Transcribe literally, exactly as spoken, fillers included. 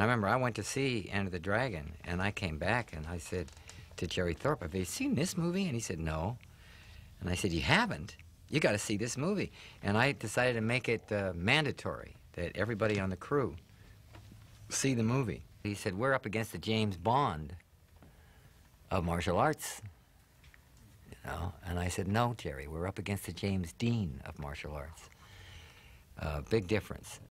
And I remember I went to see Enter the Dragon, and I came back and I said to Jerry Thorpe, "Have you seen this movie?" And he said, "No." And I said, "You haven't? You got to see this movie." And I decided to make it uh, mandatory that everybody on the crew see the movie. He said, "We're up against the James Bond of martial arts." You know? And I said, "No, Jerry, we're up against the James Dean of martial arts." Uh, big difference.